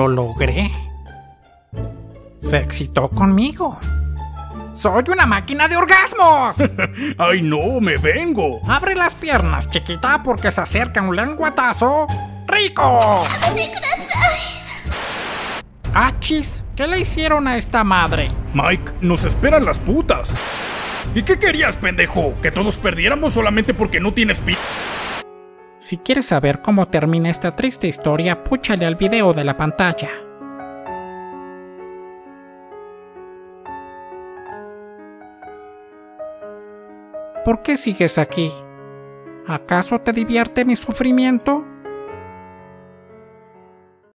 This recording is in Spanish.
Lo logré. Se excitó conmigo. ¡Soy una máquina de orgasmos! ¡Ay no, me vengo! Abre las piernas, chiquita, porque se acerca un lenguatazo rico. ¡Achis! ¿Qué le hicieron a esta madre? Mike, nos esperan las putas. ¿Y qué querías, pendejo? ¿Que todos perdiéramos solamente porque no tienes pi...? Si quieres saber cómo termina esta triste historia, púchale al video de la pantalla. ¿Por qué sigues aquí? ¿Acaso te divierte mi sufrimiento?